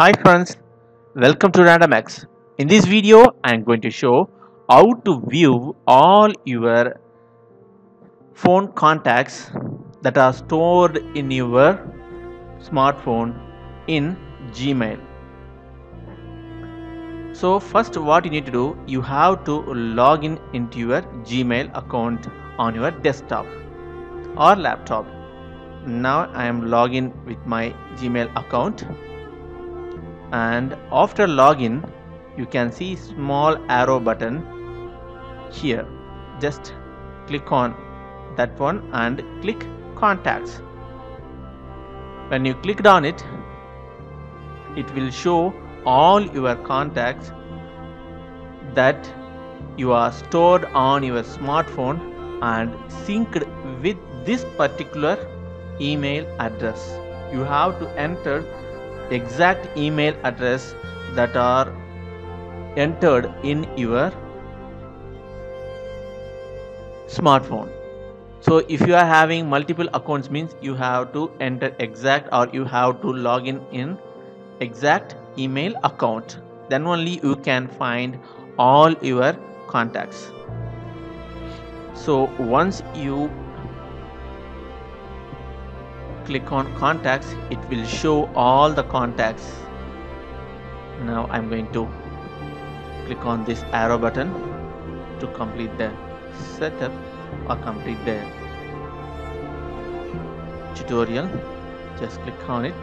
Hi friends, welcome to RandomX. In this video, I am going to show how to view all your phone contacts that are stored in your smartphone in Gmail. So first what you need to do, you have to log in into your Gmail account on your desktop or laptop. Now I am logged in with my Gmail account. And after login, you can see small arrow button here. Just click on that one and click contacts. When you clicked on it, it will show all your contacts that you are stored on your smartphone and synced with this particular email address. You have to enter exact email address that are entered in your smartphone. So if you are having multiple accounts, means you have to enter exact, or you have to log in exact email account, then only you can find all your contacts. So once you click on contacts, it will show all the contacts. Now I'm going to click on this arrow button to complete the setup or complete the tutorial. Just click on it.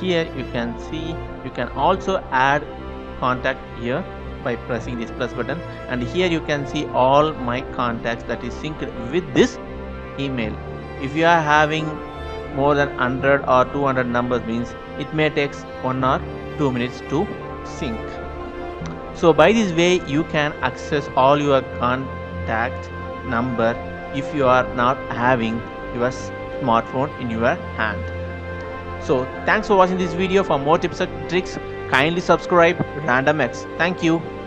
Here you can see you can also add contact here by pressing this plus button, and here you can see all my contacts that is synced with this email. If you are having more than 100 or 200 numbers, means it may take 1 or 2 minutes to sync. So by this way you can access all your contact number if you are not having your smartphone in your hand. So thanks for watching this video. For more tips and tricks, kindly subscribe RandomX. Thank you.